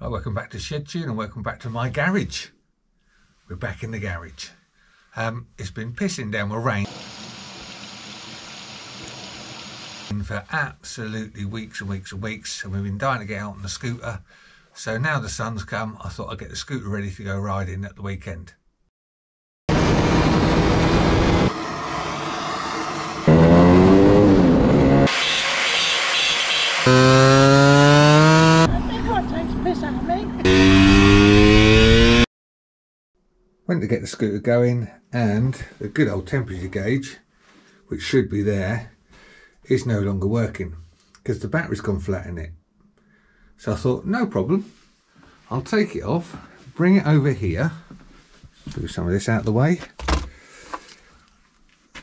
Well, welcome back to Shed Tune and welcome back to my garage. We're back in the garage. It's been pissing down with rain for absolutely weeks and weeks and weeks, and we've been dying to get out on the scooter. So now the sun's come, I thought I'd get the scooter ready to go riding at the weekend. Went to get the scooter going, and the good old temperature gauge, which should be there, is no longer working because the battery's gone flat in it. So I thought, no problem, I'll take it off, bring it over here, move some of this out of the way,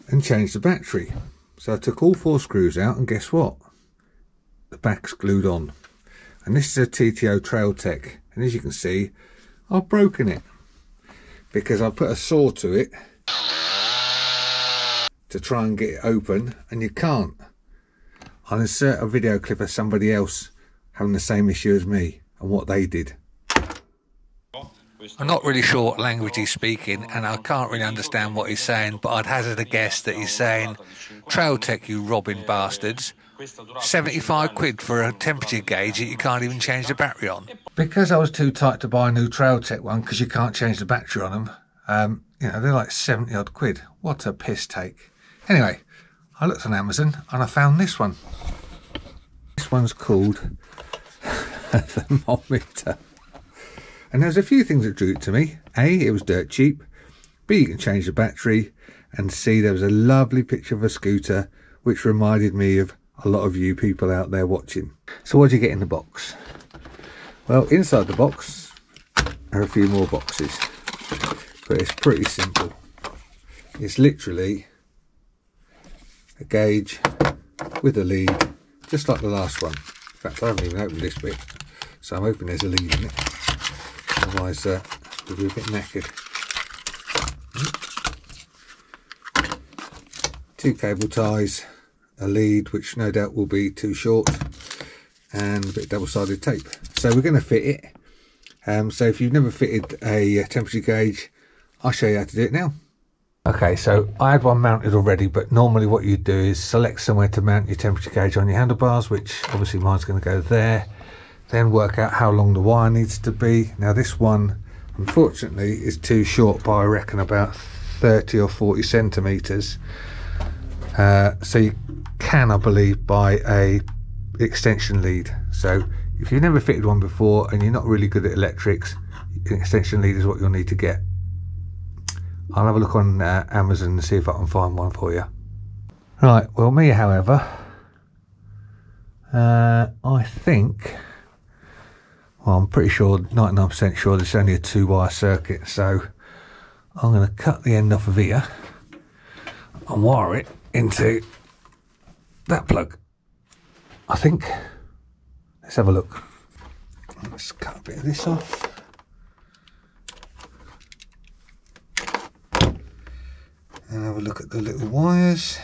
and change the battery. So I took all four screws out, and guess what? The back's glued on. And this is a TTO Trail Tech, and as you can see, I've broken it, because I put a saw to it to try and get it open, and you can't. I'll insert a video clip of somebody else having the same issue as me and what they did. I'm not really sure what language he's speaking, and I can't really understand what he's saying, but I'd hazard a guess that he's saying, Trail Tech, you robbing bastards, 75 quid for a temperature gauge that you can't even change the battery on. Because I was too tight to buy a new Trail Tech one, because you can't change the battery on them, you know, they're like 70 odd quid. What a piss take. Anyway, I looked on Amazon and I found this one. This one's called a thermometer. And there's a few things that drew it to me. A, it was dirt cheap. B, you can change the battery. And C, there was a lovely picture of a scooter, which reminded me of a lot of you people out there watching. So what do you get in the box? Well, inside the box are a few more boxes, but it's pretty simple. It's literally a gauge with a lead, just like the last one. In fact, I haven't even opened this bit, so I'm hoping there's a lead in it. Otherwise, we'll be a bit knackered. Two cable ties, a lead, which no doubt will be too short, and a bit of double-sided tape. So we're going to fit it. So if you've never fitted a temperature gauge, I'll show you how to do it now. Okay, so I had one mounted already, but normally what you do is select somewhere to mount your temperature gauge on your handlebars, which obviously mine's going to go there. Then work out how long the wire needs to be. Now this one, unfortunately, is too short by, I reckon, about 30 or 40 centimetres. So you can, I believe, buy a extension lead. So if you've never fitted one before and you're not really good at electrics, an extension lead is what you'll need to get. I'll have a look on Amazon and see if I can find one for you. Right, well, me, however, I think, well, I'm pretty sure, 99% sure, this is only a 2-wire circuit, so I'm going to cut the end off of here and wire it into that plug, I think. Let's have a look. Let's cut a bit of this off. And have a look at the little wires.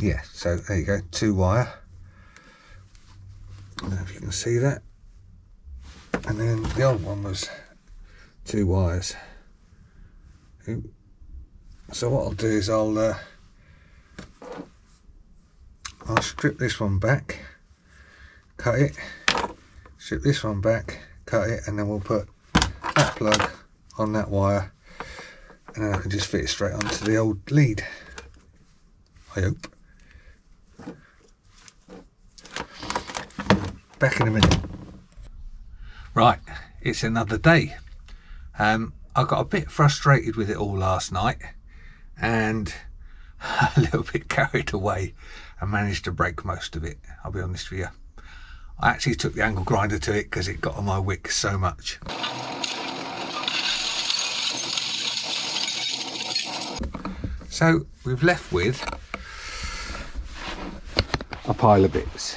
Yeah, so there you go, 2-wire. I don't know if you can see that. And then the old one was 2 wires. So what I'll do is I'll strip this one back, cut it, strip this one back, cut it, and then we'll put that plug on that wire, and then I can just fit it straight onto the old lead, I hope. Back in a minute. Right, it's another day. I got a bit frustrated with it all last night and a little bit carried away and managed to break most of it, I'll be honest with you. I actually took the angle grinder to it because it got on my wick so much. So we've left with a pile of bits.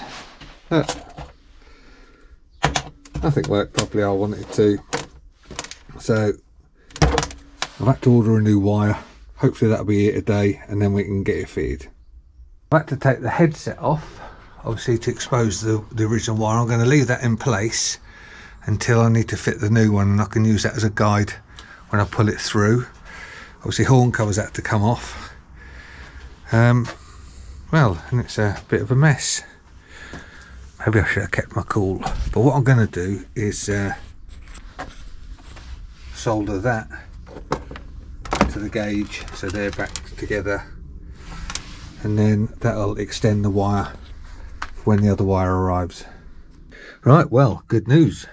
Look, nothing worked properly, I wanted to. So I've had to order a new wire. Hopefully that'll be here today and then we can get it fitted. I've had to take the headset off. obviously to expose the original wire. I'm going to leave that in place until I need to fit the new one, and I can use that as a guide when I pull it through. Obviously horn covers had to come off. Well, and it's a bit of a mess. Maybe I should have kept my cool, but what I'm going to do is solder that to the gauge so they're back together, and then that'll extend the wire when the other wire arrives. Right, well, good news,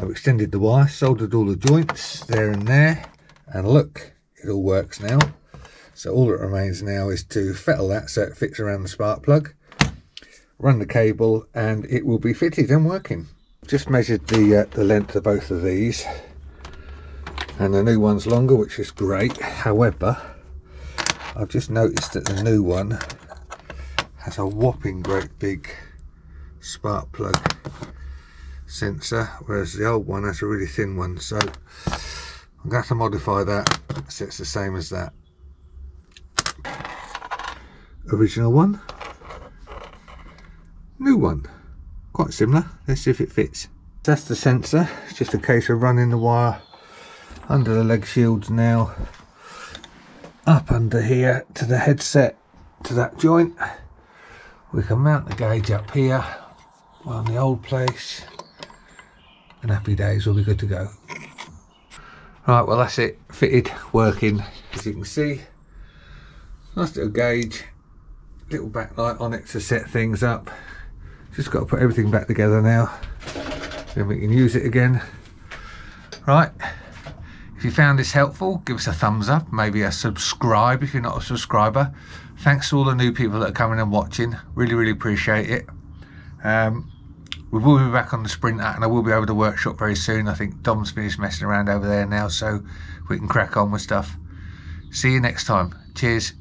I've extended the wire, soldered all the joints there and there, and look, it all works now. So all that remains now is to fettle that so it fits around the spark plug, run the cable, and it will be fitted and working. Just measured the length of both of these, and the new one's longer, which is great. However, I've just noticed that the new one has a whopping great big spark plug sensor, whereas the old one has a really thin one, so I'm going to have to modify that so it's the same as that original one. New one, quite similar. Let's see if it fits. That's the sensor. It's just a case of running the wire under the leg shields now, up under here to the headset, to that joint. We can mount the gauge up here on the old place, and happy days, will be good to go. Right, well, that's it, fitted, working. As you can see, nice little gauge, little backlight on it to set things up. Just got to put everything back together now, then we can use it again. Right, if you found this helpful, give us a thumbs up, maybe a subscribe if you're not a subscriber. Thanks to all the new people that are coming and watching, really appreciate it. We will be back on the Sprinter, and I will be over the workshop very soon. I think Dom's finished messing around over there now, so we can crack on with stuff. See you next time. Cheers.